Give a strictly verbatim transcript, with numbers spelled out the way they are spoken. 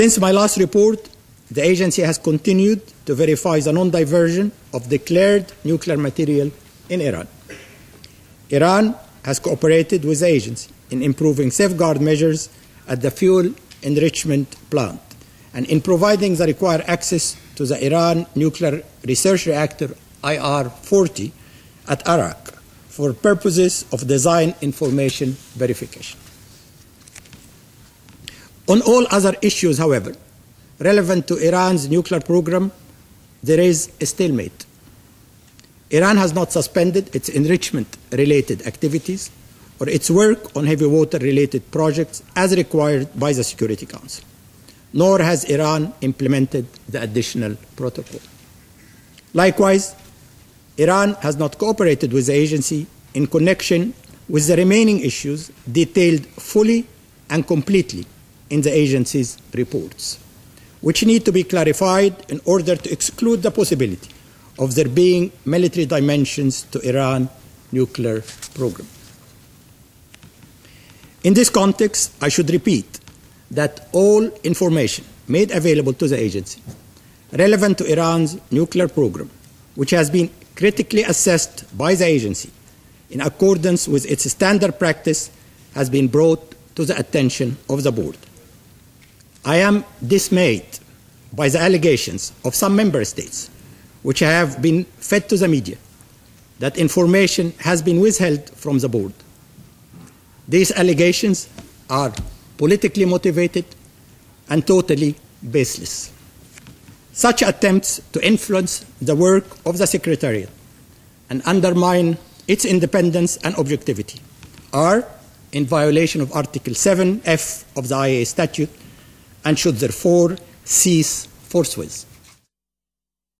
Since my last report, the agency has continued to verify the non-diversion of declared nuclear material in Iran. Iran has cooperated with the agency in improving safeguard measures at the fuel enrichment plant and in providing the required access to the Iran Nuclear Research Reactor I R forty at Arak for purposes of design information verification. On all other issues, however, relevant to Iran's nuclear program, there is a stalemate. Iran has not suspended its enrichment-related activities or its work on heavy water-related projects as required by the Security Council, nor has Iran implemented the additional protocol. Likewise, Iran has not cooperated with the agency in connection with the remaining issues detailed fully and completely in the agency's reports, which need to be clarified in order to exclude the possibility of there being military dimensions to Iran's nuclear program. In this context, I should repeat that all information made available to the agency relevant to Iran's nuclear program, which has been critically assessed by the agency in accordance with its standard practice, has been brought to the attention of the board. I am dismayed by the allegations of some member states, which have been fed to the media, that information has been withheld from the board. These allegations are politically motivated and totally baseless. Such attempts to influence the work of the Secretariat and undermine its independence and objectivity are in violation of Article seven F of the I A E A statute and should therefore cease forthwith.